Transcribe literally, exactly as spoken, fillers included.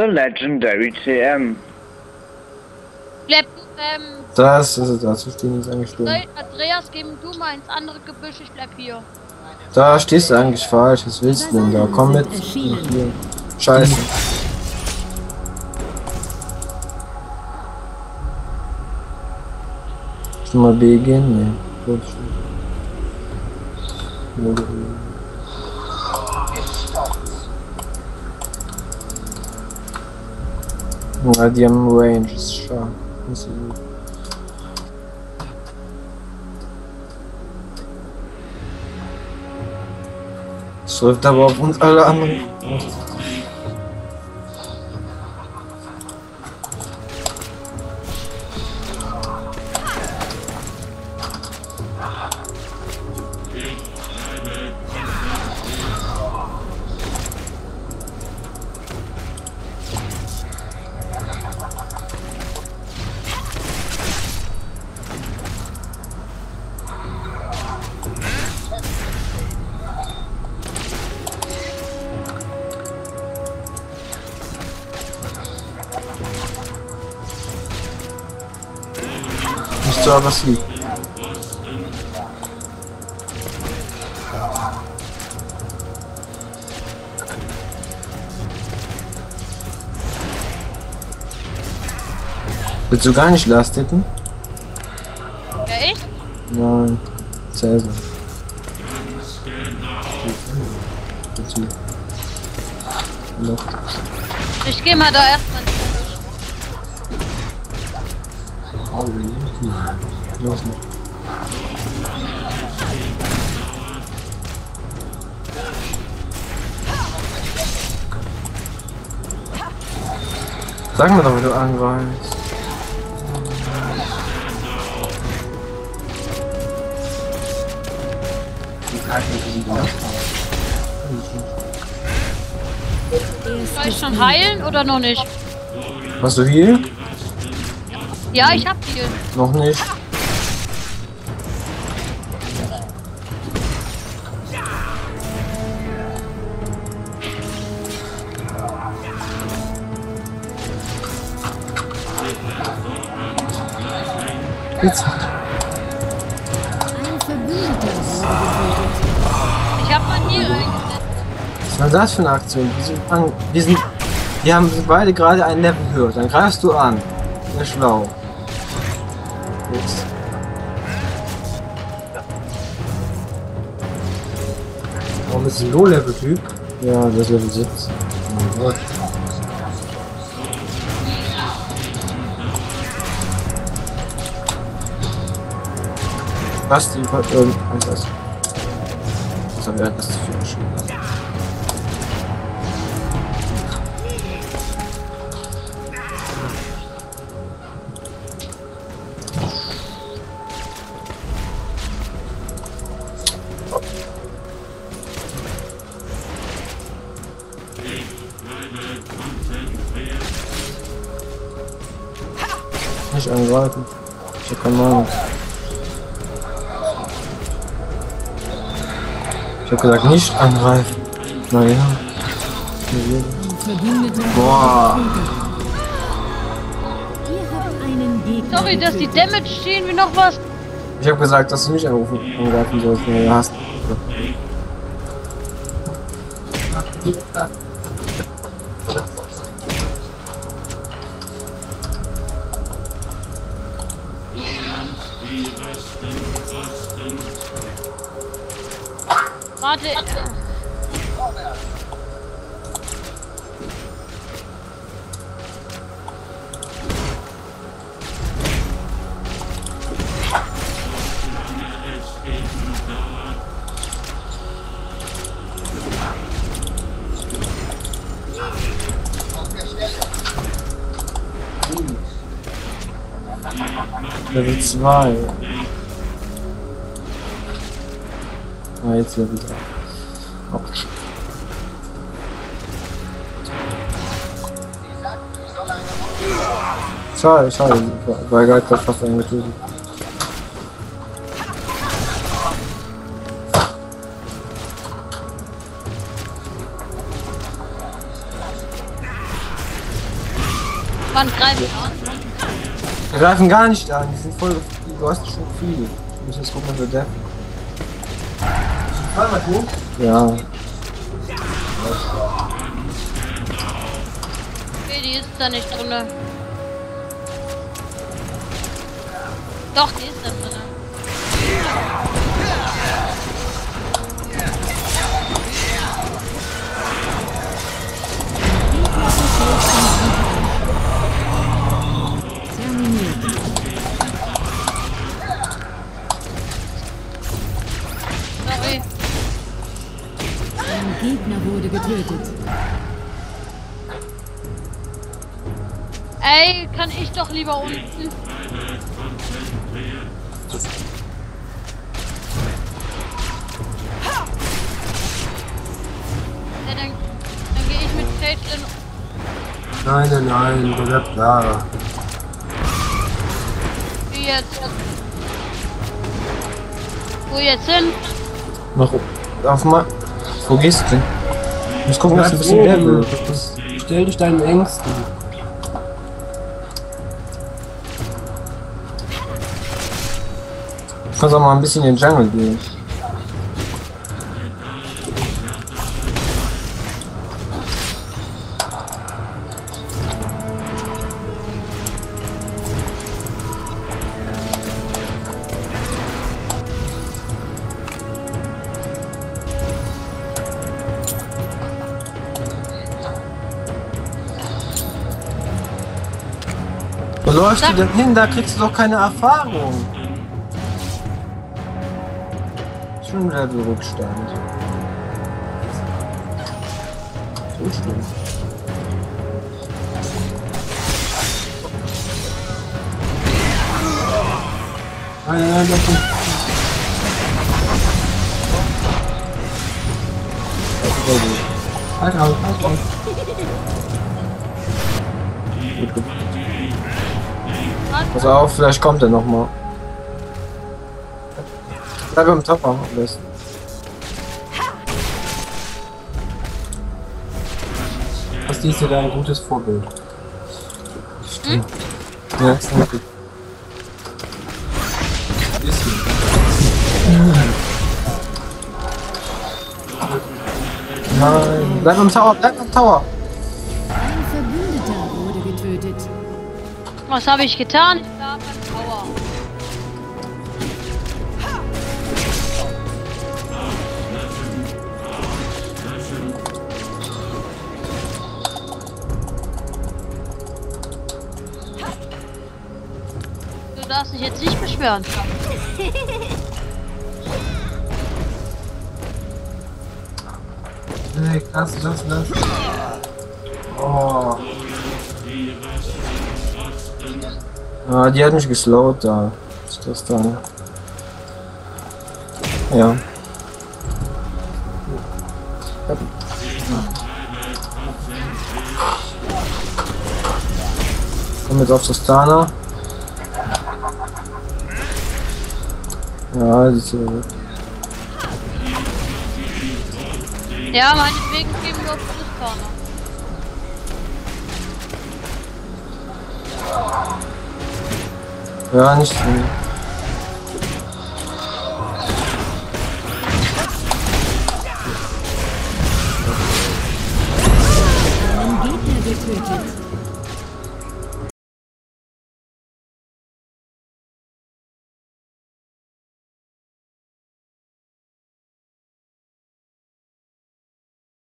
The Legendary T M. Bleib, ähm, das ist es, das verstehe ich nicht angeschrieben. Andreas, geh du mal ins andere Gebüsch, ich bleib hier. Da stehst du eigentlich falsch, was willst du denn da? Komm mit. Scheiße. Kannst du mal B gehen? Nee. Ja, die haben Range, das ist schade. Das ist gut. Das läuft aber auf uns alle anderen. Was liegt. Willst du gar nicht lastigen? Ja, ich? Nein, Cäsar. Ich geh mal da erstmal. Los mit. Sag mir doch, wie du angreifst. Soll ich schon heilen oder noch nicht? Hast du Heal? Ja, ich hab Heal. Noch nicht. Jetzt. Ich hab mal hier reingesetzt. Was war das für eine Aktion? Wir sind, an, wir sind, wir haben beide gerade einen Level höher. Dann greifst du an. Sehr schlau. Jetzt. Warum ist ein Low-Level-Typ? Ja, das Level siebzehn. Oh mein Gott. Was die über irgendwas ist. Das haben wir etwas zu viel geschrieben. Nicht angreifen. Ich hab keine Meinung. Ich hab gesagt, nicht angreifen. Naja. Boah. Sorry, dass die Damage stehen wie noch was. Ich hab gesagt, dass du nicht anrufen, angreifen sollst, wenn du hast. Warte. Level zwei. Ah, jetzt Level drei. Oh. Schade, schade, weil Geist hat fast eingetötet. Wann greifen wir an? Wir greifen gar nicht an, die sind voll. Du hast schon viele. Ich muss jetzt gucken, was wir da. Ja. Okay, die ist da nicht drin. Doch, die ist da drin. Getötet. Ey, kann ich doch lieber unten. Ja, dann, dann gehe ich mit Caitlin. Nein, nein, nein, du bleibst da. Wie jetzt? Wo jetzt hin? Mach auf mal. Wo gehst du denn? Ich muss gucken, was du ein bisschen mehr willst. Stell dich deinen Ängsten. Ich muss auch mal ein bisschen in den Jungle gehen. Wo läufst du denn hin? Da kriegst du doch keine Erfahrung. Schon wieder der Rückstand. So schlimm. Nein, nein, nein, nein. Halt auf, halt auf. Gut, gut. Pass auf, vielleicht kommt er nochmal. Bleib am Topper am besten. Was ist dir da ein gutes Vorbild? Hm? Ja, ist gut. Okay. Ist gut. Nein, bleib am Tower, bleib am Tower! Ein Verbündeter wurde getötet. Was habe ich getan? Ich war beim Tower. Du darfst dich jetzt nicht beschweren. Nee, lass, lass, lass. Oh. Ah, die hat mich geslowt da. Was ist das da? Ja. Komm jetzt auf Sustana. Ja, die ist wieder weg. Ja, meinetwegen geben wir auf Sustana. Ja, nicht so.